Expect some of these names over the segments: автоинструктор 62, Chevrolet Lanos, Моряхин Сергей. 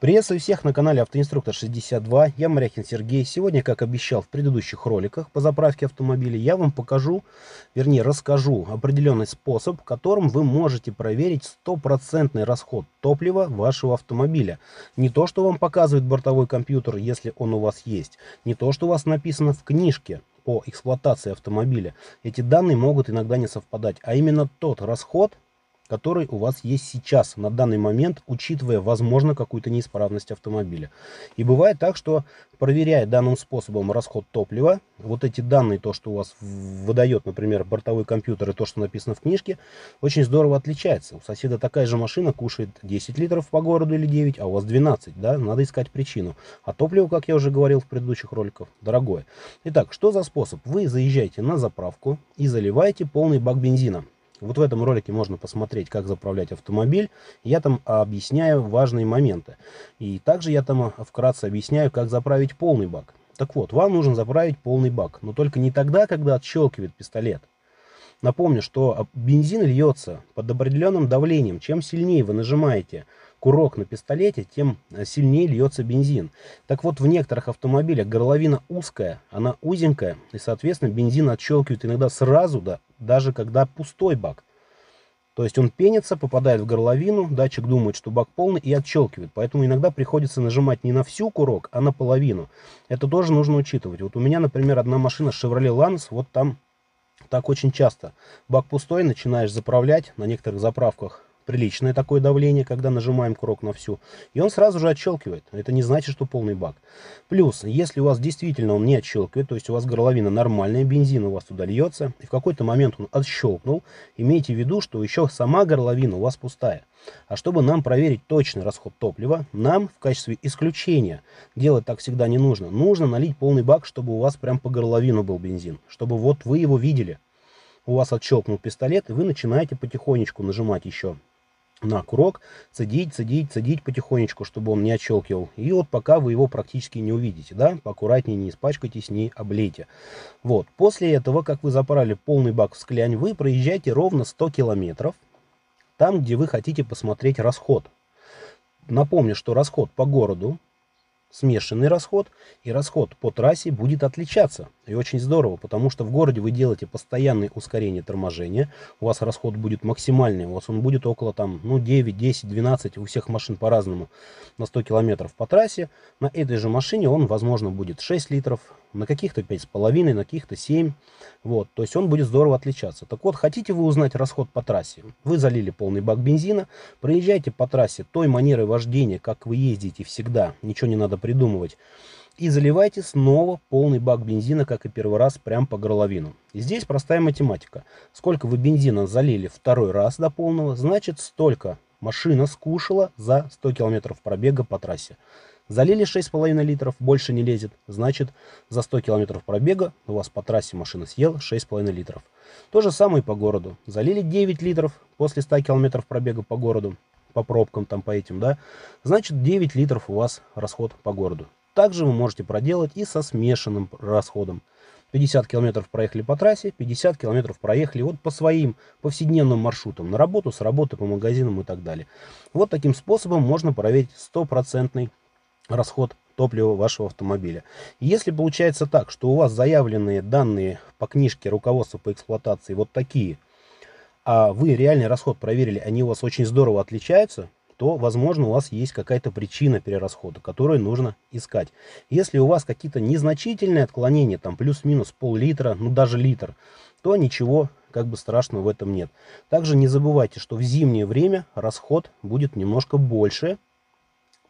Приветствую всех на канале Автоинструктор 62, я Моряхин Сергей. Сегодня, как обещал в предыдущих роликах по заправке автомобилей, я вам покажу, вернее расскажу определенный способ, которым вы можете проверить стопроцентный расход топлива вашего автомобиля. Не то, что вам показывает бортовой компьютер, если он у вас есть, не то, что у вас написано в книжке по эксплуатации автомобиля. Эти данные могут иногда не совпадать, а именно тот расход, который у вас есть сейчас, на данный момент, учитывая, возможно, какую-то неисправность автомобиля. И бывает так, что, проверяя данным способом расход топлива, вот эти данные, то, что у вас выдает, например, бортовой компьютер, и то, что написано в книжке, очень здорово отличается. У соседа такая же машина кушает 10 литров по городу или 9, а у вас 12, да, надо искать причину. А топливо, как я уже говорил в предыдущих роликах, дорогое. Итак, что за способ? Вы заезжаете на заправку и заливаете полный бак бензина. Вот в этом ролике можно посмотреть, как заправлять автомобиль. Я там объясняю важные моменты. И также я там вкратце объясняю, как заправить полный бак. Так вот, вам нужно заправить полный бак. Но только не тогда, когда отщелкивает пистолет. Напомню, что бензин льется под определенным давлением. Чем сильнее вы нажимаете курок на пистолете, тем сильнее льется бензин. Так вот, в некоторых автомобилях горловина узкая, она узенькая, и, соответственно, бензин отщелкивает иногда сразу, да, даже когда пустой бак. То есть он пенится, попадает в горловину, датчик думает, что бак полный, и отщелкивает. Поэтому иногда приходится нажимать не на всю курок, а на половину. Это тоже нужно учитывать. Вот у меня, например, одна машина Chevrolet Lanos, вот там так очень часто. Бак пустой, начинаешь заправлять, на некоторых заправках приличное такое давление, когда нажимаем курок на всю, и он сразу же отщелкивает. Это не значит, что полный бак. Плюс, если у вас действительно он не отщелкивает, то есть у вас горловина нормальная, бензин у вас туда льется, и в какой-то момент он отщелкнул, имейте в виду, что еще сама горловина у вас пустая. А чтобы нам проверить точный расход топлива, нам в качестве исключения, делать так всегда не нужно, нужно налить полный бак, чтобы у вас прям по горловину был бензин, чтобы вот вы его видели. У вас отщелкнул пистолет, и вы начинаете потихонечку нажимать еще на курок, цедить потихонечку, чтобы он не отщелкивал. И вот пока вы его практически не увидите, да, поаккуратнее, не испачкайтесь, не облейте. Вот, после этого, как вы заправили полный бак в склянь, вы проезжаете ровно 100 километров, там, где вы хотите посмотреть расход. Напомню, что расход по городу, смешанный расход и расход по трассе будет отличаться. И очень здорово, потому что в городе вы делаете постоянное ускорение торможения. У вас расход будет максимальный. У вас он будет около там, ну, 9, 10, 12. У всех машин по-разному. На 100 километров по трассе. На этой же машине он, возможно, будет 6 литров. На каких-то 5,5, на каких-то 7. Вот. То есть он будет здорово отличаться. Так вот, хотите вы узнать расход по трассе? Вы залили полный бак бензина. Проезжайте по трассе той манерой вождения, как вы ездите всегда. Ничего не надо придумывать. И заливайте снова полный бак бензина, как и первый раз, прям по горловину. И здесь простая математика. Сколько вы бензина залили второй раз до полного, значит, столько машина скушала за 100 километров пробега по трассе. Залили 6,5 литров, больше не лезет, значит, за 100 километров пробега у вас по трассе машина съела 6,5 литров. То же самое и по городу. Залили 9 литров после 100 километров пробега по городу, по пробкам там, по этим, да, значит, 9 литров у вас расход по городу. Также вы можете проделать и со смешанным расходом. 50 километров проехали по трассе, 50 километров проехали вот по своим повседневным маршрутам, на работу, с работы, по магазинам и так далее. Вот таким способом можно проверить стопроцентный расход топлива вашего автомобиля. Если получается так, что у вас заявленные данные по книжке руководства по эксплуатации вот такие, а вы реальный расход проверили, они у вас очень здорово отличаются, то, возможно, у вас есть какая-то причина перерасхода, которую нужно искать. Если у вас какие-то незначительные отклонения, там плюс-минус пол-литра, ну даже литр, то ничего как бы страшного в этом нет. Также не забывайте, что в зимнее время расход будет немножко больше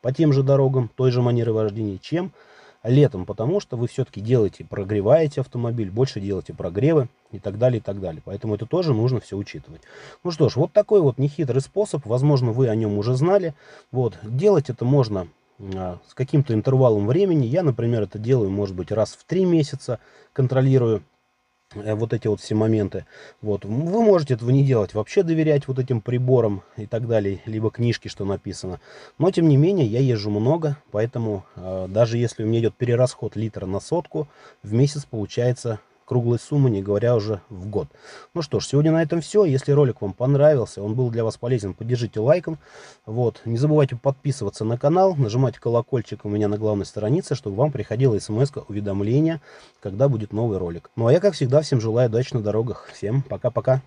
по тем же дорогам, той же манере вождения, чем летом, потому что вы все-таки делаете, прогреваете автомобиль, больше делаете прогревы и так далее, и так далее. Поэтому это тоже нужно все учитывать. Ну что ж, вот такой вот нехитрый способ. Возможно, вы о нем уже знали. Вот, делать это можно с каким-то интервалом времени. Я, например, это делаю, может быть, раз в 3 месяца, контролирую вот эти вот все моменты. Вот, вы можете этого не делать, вообще доверять вот этим приборам и так далее, либо книжке, что написано. Но тем не менее я езжу много, поэтому даже если у меня идет перерасход литра на сотку, в месяц получается круглой суммы, не говоря уже в год. Ну что ж, сегодня на этом все. Если ролик вам понравился, он был для вас полезен, поддержите лайком. Вот. Не забывайте подписываться на канал, нажимать колокольчик у меня на главной странице, чтобы вам приходило смс-уведомление, когда будет новый ролик. Ну а я, как всегда, всем желаю удачи на дорогах. Всем пока-пока.